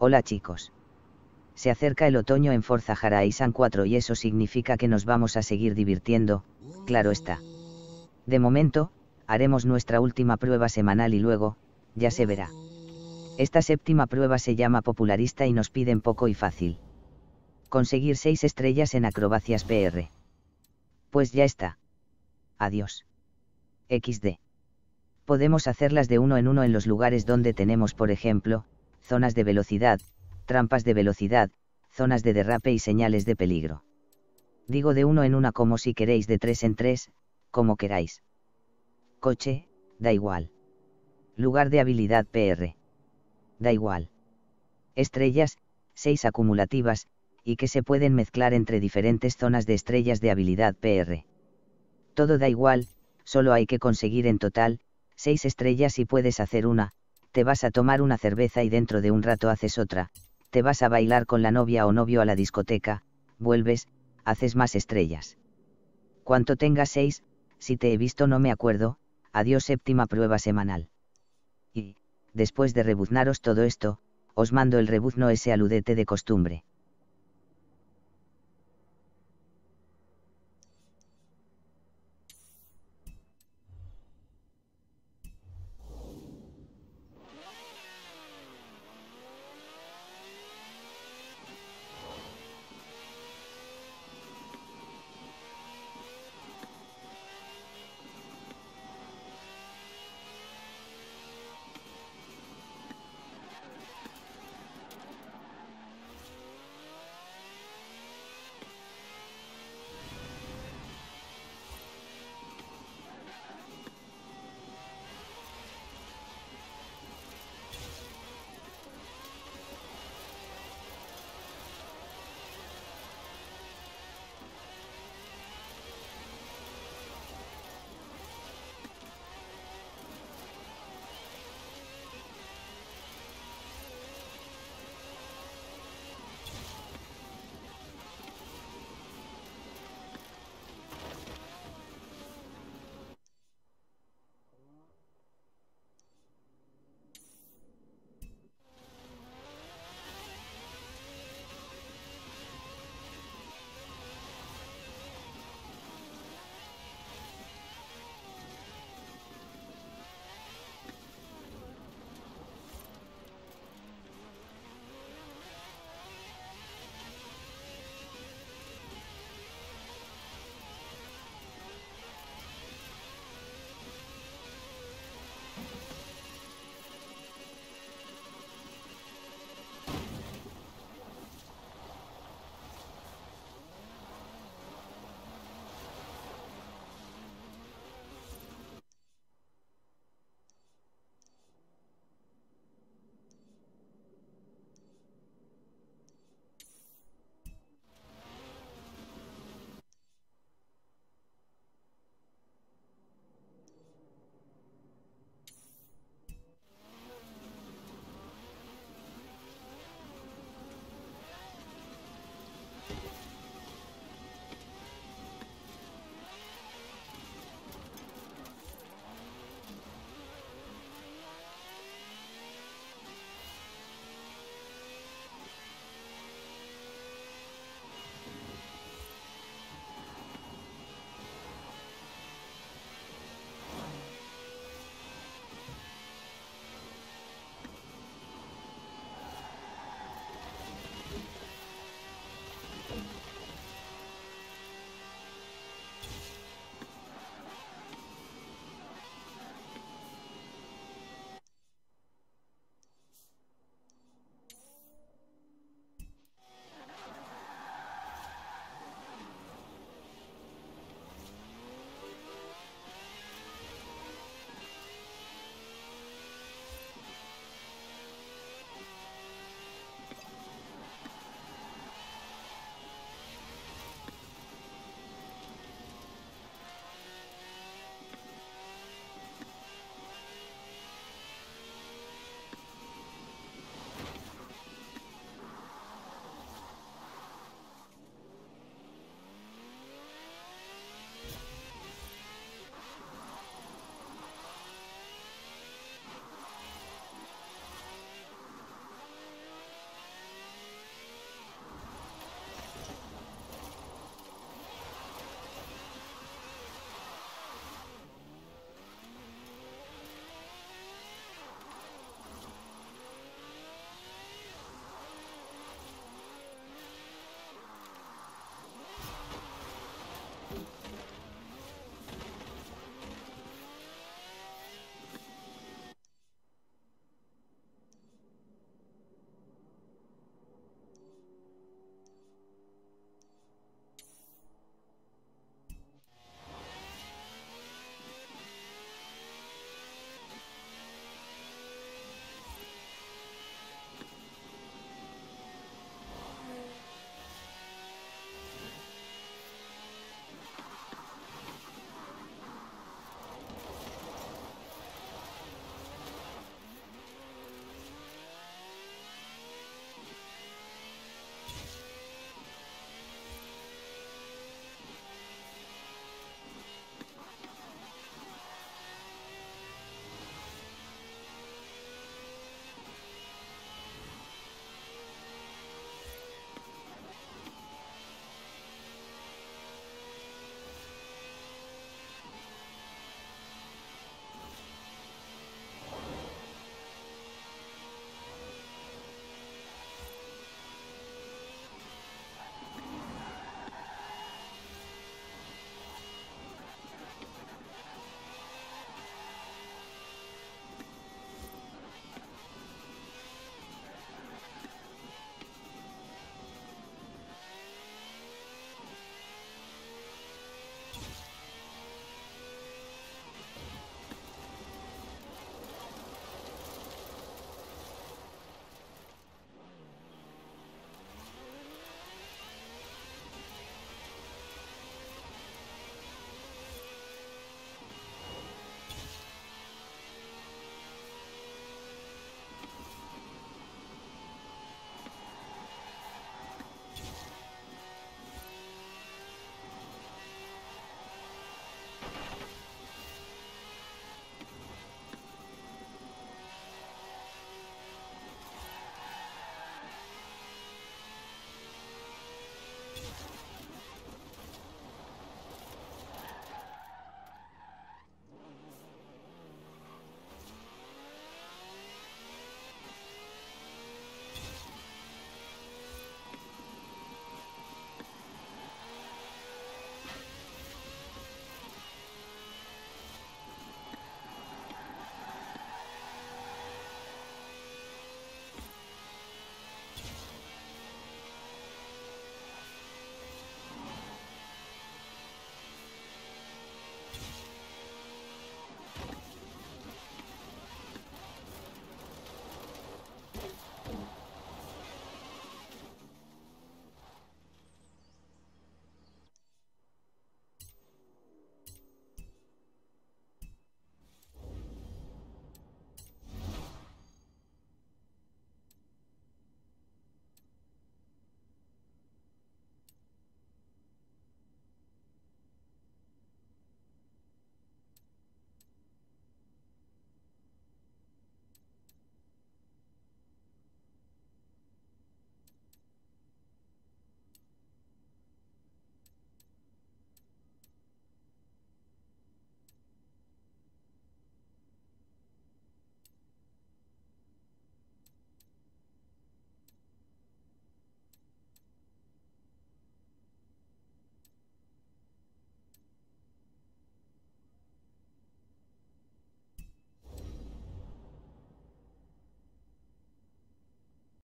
Hola chicos. Se acerca el otoño en Forza Horizon 4 y eso significa que nos vamos a seguir divirtiendo, claro está. De momento, haremos nuestra última prueba semanal y luego, ya se verá. Esta séptima prueba se llama Popularista y nos piden poco y fácil. Conseguir 6 estrellas en acrobacias PR. Pues ya está. Adiós. XD. Podemos hacerlas de uno en uno en los lugares donde tenemos, por ejemplo, zonas de velocidad, trampas de velocidad, zonas de derrape y señales de peligro. Digo de uno en una como si queréis, de tres en tres, como queráis. Coche, da igual. Lugar de habilidad PR. Da igual. Estrellas, 6 acumulativas, y que se pueden mezclar entre diferentes zonas de estrellas de habilidad PR. Todo da igual, solo hay que conseguir en total, 6 estrellas y puedes hacer una. Te vas a tomar una cerveza y dentro de un rato haces otra, te vas a bailar con la novia o novio a la discoteca, vuelves, haces más estrellas. Cuanto tengas 6, si te he visto no me acuerdo, adiós séptima prueba semanal. Y, después de rebuznaros todo esto, os mando el rebuzno ese aludete de costumbre.